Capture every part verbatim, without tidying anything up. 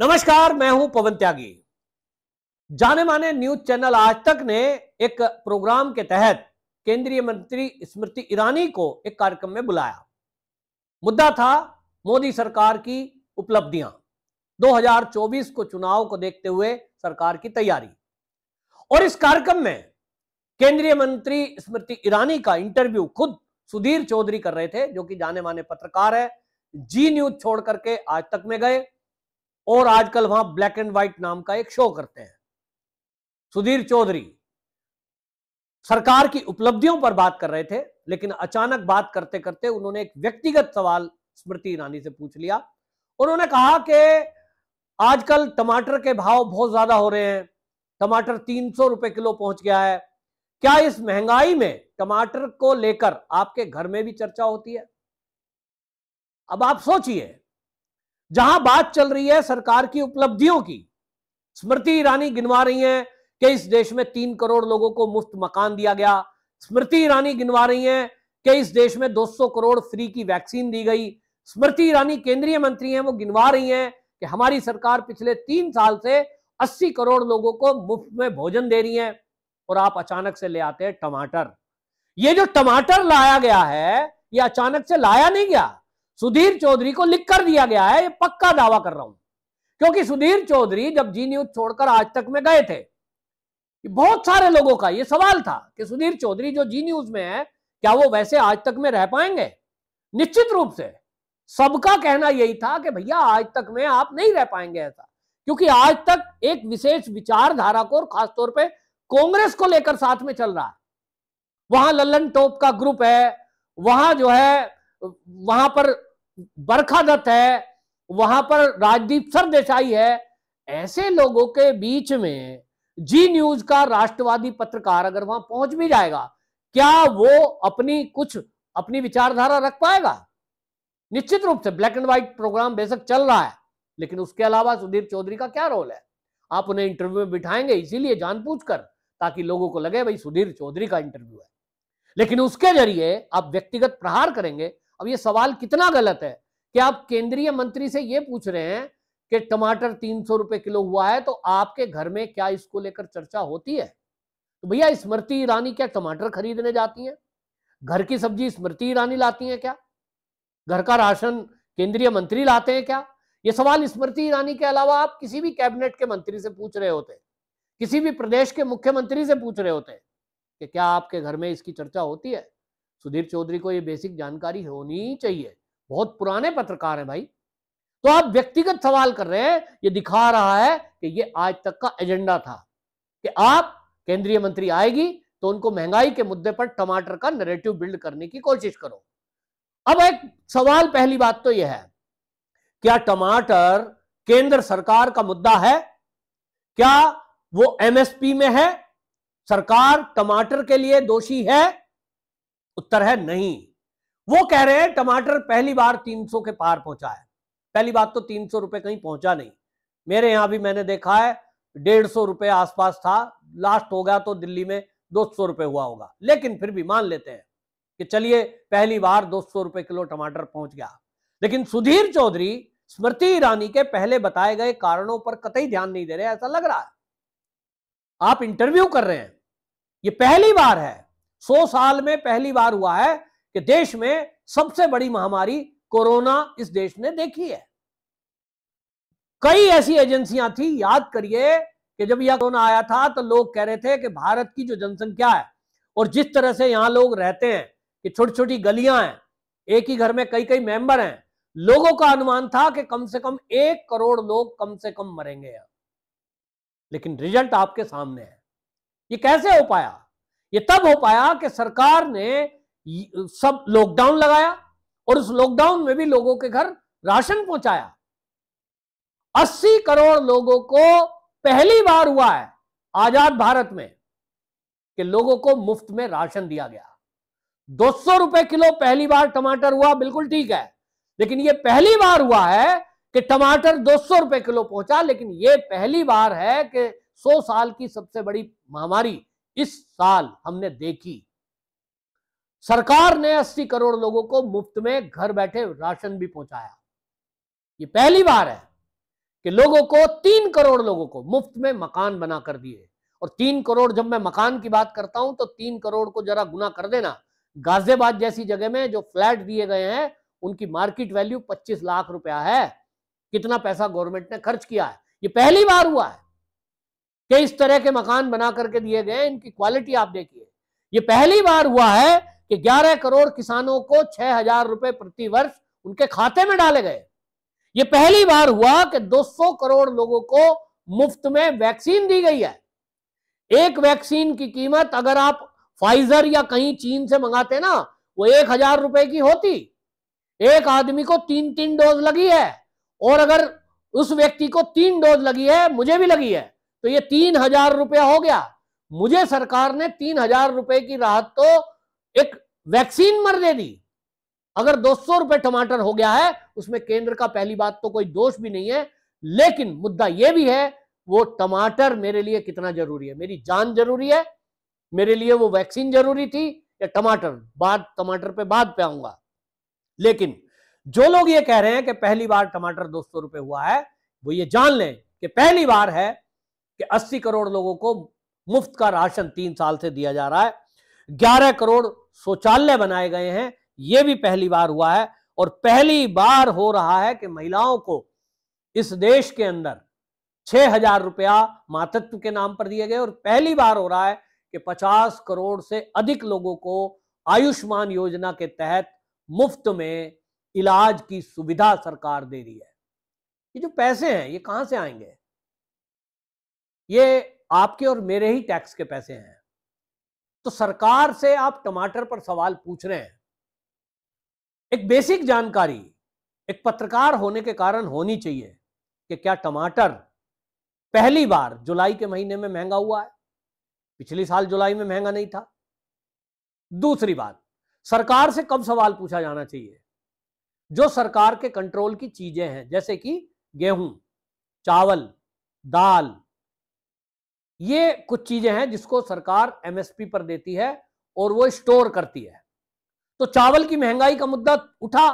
नमस्कार, मैं हूं पवन त्यागी। जाने माने न्यूज चैनल आज तक ने एक प्रोग्राम के तहत केंद्रीय मंत्री स्मृति ईरानी को एक कार्यक्रम में बुलाया। मुद्दा था मोदी सरकार की उपलब्धियां, दो हज़ार चौबीस को चुनाव को देखते हुए सरकार की तैयारी। और इस कार्यक्रम में केंद्रीय मंत्री स्मृति ईरानी का इंटरव्यू खुद सुधीर चौधरी कर रहे थे, जो कि जाने माने पत्रकार है, जी न्यूज छोड़ करके आज तक में गए और आजकल वहां ब्लैक एंड व्हाइट नाम का एक शो करते हैं। सुधीर चौधरी सरकार की उपलब्धियों पर बात कर रहे थे, लेकिन अचानक बात करते करते उन्होंने एक व्यक्तिगत सवाल स्मृति ईरानी से पूछ लिया। उन्होंने कहा कि आजकल टमाटर के भाव बहुत ज्यादा हो रहे हैं, टमाटर तीन सौ रुपए किलो पहुंच गया है। क्या इस महंगाई में टमाटर को लेकर आपके घर में भी चर्चा होती है? अब आप सोचिए, जहां बात चल रही है सरकार की उपलब्धियों की, स्मृति ईरानी गिनवा रही हैं कि इस देश में तीन करोड़ लोगों को मुफ्त मकान दिया गया। स्मृति ईरानी गिनवा रही हैं कि इस देश में दो सौ करोड़ फ्री की वैक्सीन दी गई। स्मृति ईरानी केंद्रीय मंत्री हैं, वो गिनवा रही हैं कि हमारी सरकार पिछले तीन साल से अस्सी करोड़ लोगों को मुफ्त में भोजन दे रही है। और आप अचानक से ले आते हैं टमाटर। ये जो टमाटर लाया गया है, ये अचानक से लाया नहीं गया, सुधीर चौधरी को लिख कर दिया गया है। ये पक्का दावा कर रहा हूं, क्योंकि सुधीर चौधरी जब जी न्यूज छोड़कर आज तक में गए थे, बहुत सारे लोगों का ये सवाल था कि सुधीर चौधरी जो जी न्यूज में है, क्या वो वैसे आज तक में रह पाएंगे? निश्चित रूप से सबका कहना यही था कि भैया आज तक में आप नहीं रह पाएंगे ऐसा, क्योंकि आज तक एक विशेष विचारधारा को और खासतौर पर कांग्रेस को लेकर साथ में चल रहा है। वहां लल्लनटॉप का ग्रुप है, वहां जो है वहां पर बर्खा दत्त है, वहां पर राजदीप सर देसाई है। ऐसे लोगों के बीच में जी न्यूज का राष्ट्रवादी पत्रकार अगर वहां पहुंच भी जाएगा, क्या वो अपनी कुछ अपनी विचारधारा रख पाएगा? निश्चित रूप से ब्लैक एंड व्हाइट प्रोग्राम बेशक चल रहा है, लेकिन उसके अलावा सुधीर चौधरी का क्या रोल है? आप उन्हें इंटरव्यू में बिठाएंगे इसीलिए जानबूझकर, ताकि लोगों को लगे भाई सुधीर चौधरी का इंटरव्यू है, लेकिन उसके जरिए आप व्यक्तिगत प्रहार करेंगे। अब ये सवाल कितना गलत है कि आप केंद्रीय मंत्री से ये पूछ रहे हैं कि टमाटर तीन सौ रुपए किलो हुआ है, तो आपके घर में क्या इसको लेकर चर्चा होती है? तो भैया स्मृति ईरानी क्या टमाटर खरीदने जाती हैं? घर की सब्जी स्मृति ईरानी लाती हैं क्या? घर का राशन केंद्रीय मंत्री लाते हैं क्या? ये सवाल स्मृति ईरानी के अलावा आप किसी भी कैबिनेट के मंत्री से पूछ रहे होते, किसी भी प्रदेश के मुख्यमंत्री से पूछ रहे होते कि क्या आपके घर में इसकी चर्चा होती है? सुधीर चौधरी को ये बेसिक जानकारी होनी चाहिए, बहुत पुराने पत्रकार हैं भाई। तो आप व्यक्तिगत सवाल कर रहे हैं, ये दिखा रहा है कि ये आज तक का एजेंडा था कि आप केंद्रीय मंत्री आएगी तो उनको महंगाई के मुद्दे पर टमाटर का नैरेटिव बिल्ड करने की कोशिश करो। अब एक सवाल, पहली बात तो यह है, क्या टमाटर केंद्र सरकार का मुद्दा है? क्या वो एमएसपी में है? सरकार टमाटर के लिए दोषी है? उत्तर है नहीं। वो कह रहे हैं टमाटर पहली बार तीन सौ के पार पहुंचा है। पहली बात तो तीन सौ रुपए कहीं पहुंचा नहीं, मेरे यहां भी मैंने देखा है डेढ़ सौ रुपए आसपास था, लास्ट हो गया तो दिल्ली में दो सौ रुपए हुआ होगा, लेकिन फिर भी मान लेते हैं कि चलिए पहली बार दो सौ रुपए किलो टमाटर पहुंच गया। लेकिन सुधीर चौधरी स्मृति ईरानी के पहले बताए गए कारणों पर कतई ध्यान नहीं दे रहे, ऐसा लग रहा है। आप इंटरव्यू कर रहे हैं, ये पहली बार है, सौ साल में पहली बार हुआ है कि देश में सबसे बड़ी महामारी कोरोना इस देश ने देखी है। कई ऐसी एजेंसियां थी, याद करिए कि जब यह कोरोना आया था तो लोग कह रहे थे कि भारत की जो जनसंख्या है और जिस तरह से यहाँ लोग रहते हैं कि छोटी छोटी गलियां हैं, एक ही घर में कई कई मेंबर हैं, लोगों का अनुमान था कि कम से कम एक करोड़ लोग कम से कम मरेंगे यहाँ। लेकिन रिजल्ट आपके सामने है। ये कैसे हो पाया? ये तब हो पाया कि सरकार ने सब लॉकडाउन लगाया और उस लॉकडाउन में भी लोगों के घर राशन पहुंचाया। अस्सी करोड़ लोगों को पहली बार हुआ है आजाद भारत में कि लोगों को मुफ्त में राशन दिया गया। दो सौ रुपए किलो पहली बार टमाटर हुआ, बिल्कुल ठीक है, लेकिन यह पहली बार हुआ है कि टमाटर दो सौ रुपए किलो पहुंचा। लेकिन यह पहली बार है कि सौ साल की सबसे बड़ी महामारी इस साल हमने देखी। सरकार ने अस्सी करोड़ लोगों को मुफ्त में घर बैठे राशन भी पहुंचाया। ये पहली बार है कि लोगों को तीन करोड़ लोगों को मुफ्त में मकान बना कर दिए। और तीन करोड़ जब मैं मकान की बात करता हूं तो तीन करोड़ को जरा गुना कर देना, गाजियाबाद जैसी जगह में जो फ्लैट दिए गए हैं उनकी मार्केट वैल्यू पच्चीस लाख रुपया है। कितना पैसा गवर्नमेंट ने खर्च किया है, ये पहली बार हुआ है कि इस तरह के मकान बना करके दिए गए। इनकी क्वालिटी आप देखिए, ये पहली बार हुआ है कि ग्यारह करोड़ किसानों को छह हजार रुपए प्रति वर्ष उनके खाते में डाले गए। ये पहली बार हुआ कि दो सौ करोड़ लोगों को मुफ्त में वैक्सीन दी गई है। एक वैक्सीन की कीमत अगर आप फाइजर या कहीं चीन से मंगाते ना, वो एक हजार रुपए की होती। एक आदमी को तीन तीन डोज लगी है, और अगर उस व्यक्ति को तीन डोज लगी है, मुझे भी लगी है, तो ये तीन हजार रुपया हो गया। मुझे सरकार ने तीन हजार रुपए की राहत तो एक वैक्सीन मर दे दी। अगर दो सौ रुपए टमाटर हो गया है, उसमें केंद्र का पहली बात तो कोई दोष भी नहीं है, लेकिन मुद्दा यह भी है वो टमाटर मेरे लिए कितना जरूरी है। मेरी जान जरूरी है, मेरे लिए वो वैक्सीन जरूरी थी या टमाटर? बाद टमाटर पे बाद पे आऊंगा। लेकिन जो लोग ये कह रहे हैं कि पहली बार टमाटर दो सौ रुपए हुआ है, वो ये जान लें कि पहली बार है कि अस्सी करोड़ लोगों को मुफ्त का राशन तीन साल से दिया जा रहा है। ग्यारह करोड़ शौचालय बनाए गए हैं, यह भी पहली बार हुआ है। और पहली बार हो रहा है कि महिलाओं को इस देश के अंदर छह हजार रुपया मातृत्व के नाम पर दिए गए। और पहली बार हो रहा है कि पचास करोड़ से अधिक लोगों को आयुष्मान योजना के तहत मुफ्त में इलाज की सुविधा सरकार दे रही है। ये जो पैसे हैं ये कहां से आएंगे? ये आपके और मेरे ही टैक्स के पैसे हैं। तो सरकार से आप टमाटर पर सवाल पूछ रहे हैं। एक बेसिक जानकारी एक पत्रकार होने के कारण होनी चाहिए कि क्या टमाटर पहली बार जुलाई के महीने में महंगा हुआ है? पिछले साल जुलाई में महंगा नहीं था। दूसरी बात, सरकार से कब सवाल पूछा जाना चाहिए? जो सरकार के कंट्रोल की चीजें हैं, जैसे कि गेहूं, चावल, दाल, ये कुछ चीजें हैं जिसको सरकार एमएसपी पर देती है और वो स्टोर करती है। तो चावल की महंगाई का मुद्दा उठा,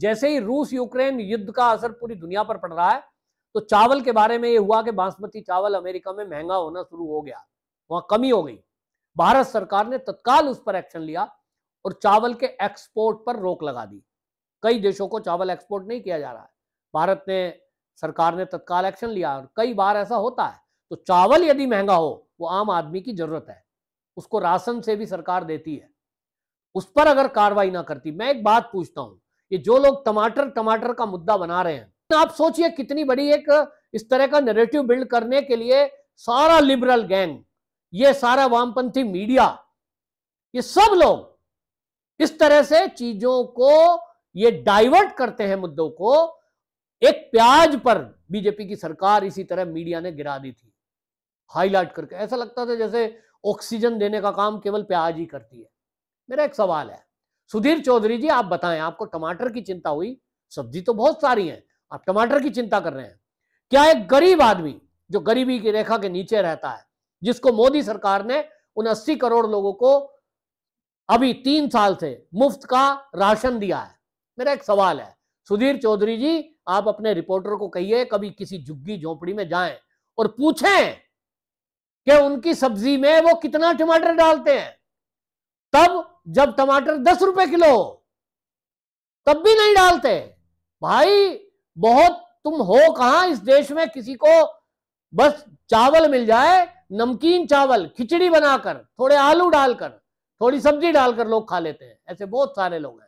जैसे ही रूस यूक्रेन युद्ध का असर पूरी दुनिया पर पड़ रहा है, तो चावल के बारे में ये हुआ कि बासमती चावल अमेरिका में महंगा होना शुरू हो गया, वहां कमी हो गई। भारत सरकार ने तत्काल उस पर एक्शन लिया और चावल के एक्सपोर्ट पर रोक लगा दी। कई देशों को चावल एक्सपोर्ट नहीं किया जा रहा है, भारत ने सरकार ने तत्काल एक्शन लिया। और कई बार ऐसा होता है। तो चावल यदि महंगा हो, वो आम आदमी की जरूरत है, उसको राशन से भी सरकार देती है, उस पर अगर कार्रवाई ना करती। मैं एक बात पूछता हूं, ये जो लोग टमाटर टमाटर का मुद्दा बना रहे हैं, आप सोचिए कितनी बड़ी एक इस तरह का नैरेटिव बिल्ड करने के लिए सारा लिबरल गैंग, ये सारा वामपंथी मीडिया, ये सब लोग इस तरह से चीजों को ये डाइवर्ट करते हैं, मुद्दों को। एक प्याज पर बीजेपी की सरकार इसी तरह मीडिया ने गिरा दी थी, हाईलाइट करके। ऐसा लगता था जैसे ऑक्सीजन देने का काम केवल प्याज ही करती है। मेरा एक सवाल है, सुधीर चौधरी जी, आप बताएं, आपको टमाटर की चिंता हुई? सब्जी तो बहुत सारी है, आप टमाटर की चिंता कर रहे हैं। क्या एक गरीब आदमी जो गरीबी की रेखा के नीचे रहता है, जिसको मोदी सरकार ने उन अस्सी करोड़ लोगों को अभी तीन साल से मुफ्त का राशन दिया है, मेरा एक सवाल है सुधीर चौधरी जी, आप अपने रिपोर्टर को कहिए कभी किसी झुग्गी झोपड़ी में जाएं और पूछें कि उनकी सब्जी में वो कितना टमाटर डालते हैं। तब जब टमाटर दस रुपए किलो हो तब भी नहीं डालते। भाई बहुत तुम हो कहां इस देश में? किसी को बस चावल मिल जाए, नमकीन चावल, खिचड़ी बनाकर, थोड़े आलू डालकर, थोड़ी सब्जी डालकर लोग खा लेते हैं। ऐसे बहुत सारे लोग हैं।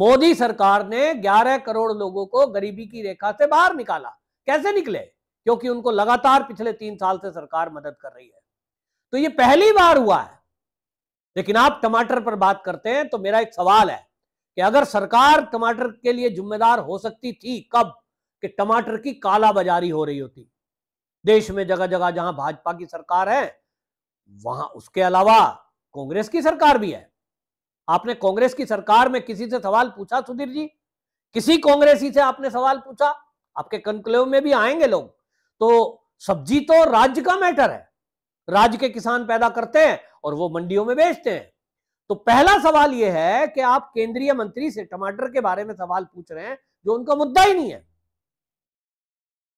मोदी सरकार ने ग्यारह करोड़ लोगों को गरीबी की रेखा से बाहर निकाला। कैसे निकले? क्योंकि उनको लगातार पिछले तीन साल से सरकार मदद कर रही है। तो ये पहली बार हुआ है, लेकिन आप टमाटर पर बात करते हैं। तो मेरा एक सवाल है कि अगर सरकार टमाटर के लिए जिम्मेदार हो सकती थी कब, कि टमाटर की कालाबाजारी हो रही होती देश में जगह जगह, जहां भाजपा की सरकार है वहां, उसके अलावा कांग्रेस की सरकार भी है। आपने कांग्रेस की सरकार में किसी से सवाल पूछा सुधीर जी? किसी कांग्रेसी से आपने सवाल पूछा? आपके कंक्लेव में भी आएंगे लोग। तो सब्जी तो राज्य का मैटर है, राज्य के किसान पैदा करते हैं और वो मंडियों में बेचते हैं। तो पहला सवाल यह है कि आप केंद्रीय मंत्री से टमाटर के बारे में सवाल पूछ रहे हैं जो उनका मुद्दा ही नहीं है।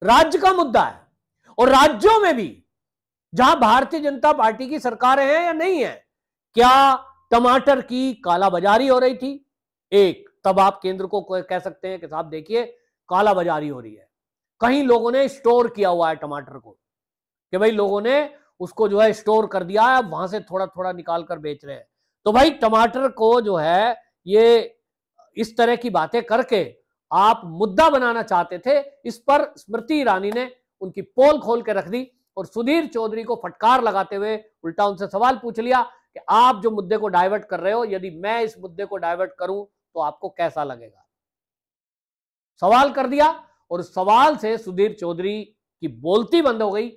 राज्य का मुद्दा है। और राज्यों में भी जहां भारतीय जनता पार्टी की सरकारें हैं या नहीं है, क्या टमाटर की कालाबाजारी हो रही थी? एक, तब आप केंद्र को कह सकते हैं कि साहब देखिए कालाबाजारी हो रही है, कहीं लोगों ने स्टोर किया हुआ है टमाटर को कि भाई लोगों ने उसको जो है स्टोर कर दिया है, वहां से थोड़ा थोड़ा निकाल कर बेच रहे हैं। तो भाई टमाटर को जो है ये इस तरह की बातें करके आप मुद्दा बनाना चाहते थे। इस पर स्मृति ईरानी ने उनकी पोल खोल के रख दी और सुधीर चौधरी को फटकार लगाते हुए उल्टा उनसे सवाल पूछ लिया कि आप जो मुद्दे को डाइवर्ट कर रहे हो, यदि मैं इस मुद्दे को डाइवर्ट करूं तो आपको कैसा लगेगा। सवाल कर दिया और उस सवाल से सुधीर चौधरी की बोलती बंद हो गई।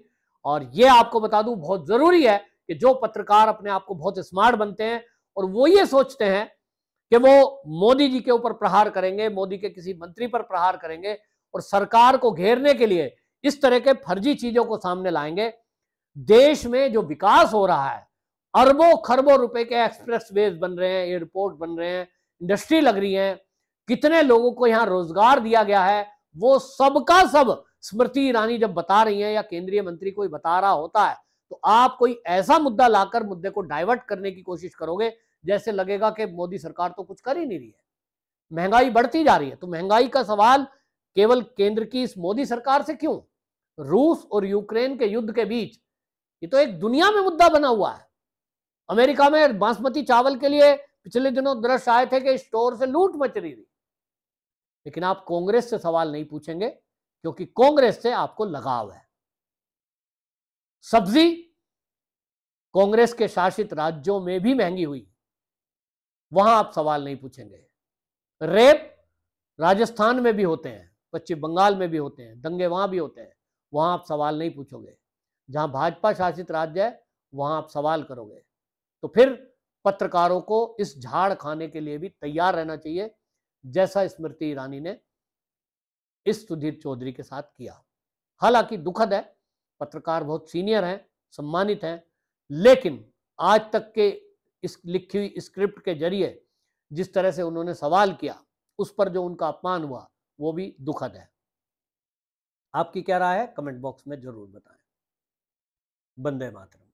और यह आपको बता दूं, बहुत जरूरी है कि जो पत्रकार अपने आप को बहुत स्मार्ट बनते हैं और वो ये सोचते हैं कि वो मोदी जी के ऊपर प्रहार करेंगे, मोदी के किसी मंत्री पर प्रहार करेंगे और सरकार को घेरने के लिए इस तरह के फर्जी चीजों को सामने लाएंगे। देश में जो विकास हो रहा है, अरबों खरबों रुपए के एक्सप्रेस वेज बन रहे हैं, एयरपोर्ट बन रहे हैं, इंडस्ट्री लग रही है, कितने लोगों को यहाँ रोजगार दिया गया है, वो सबका सब स्मृति ईरानी जब बता रही है या केंद्रीय मंत्री कोई बता रहा होता है तो आप कोई ऐसा मुद्दा लाकर मुद्दे को डाइवर्ट करने की कोशिश करोगे जैसे लगेगा कि मोदी सरकार तो कुछ कर ही नहीं रही है, महंगाई बढ़ती जा रही है। तो महंगाई का सवाल केवल केंद्र की इस मोदी सरकार से क्यों? रूस और यूक्रेन के युद्ध के बीच ये तो एक दुनिया में मुद्दा बना हुआ है। अमेरिका में बासमती चावल के लिए पिछले दिनों दृश्य आए थे कि स्टोर से लूट मच रही थी, लेकिन आप कांग्रेस से सवाल नहीं पूछेंगे क्योंकि कांग्रेस से आपको लगाव है। सब्जी कांग्रेस के शासित राज्यों में भी महंगी हुई, वहां आप सवाल नहीं पूछेंगे। रेप राजस्थान में भी होते हैं, पश्चिम बंगाल में भी होते हैं, दंगे वहां भी होते हैं, वहां आप सवाल नहीं पूछोगे। जहां भाजपा शासित राज्य है वहां आप सवाल करोगे। तो फिर पत्रकारों को इस झाड़ खाने के लिए भी तैयार रहना चाहिए जैसा स्मृति ईरानी ने इस सुधीर चौधरी के साथ किया। हालांकि दुखद है, पत्रकार बहुत सीनियर हैं, सम्मानित हैं, लेकिन आज तक के इस लिखी हुई स्क्रिप्ट के जरिए जिस तरह से उन्होंने सवाल किया उस पर जो उनका अपमान हुआ वो भी दुखद है। आपकी क्या राय है कमेंट बॉक्स में जरूर बताएं। वंदे मातरम।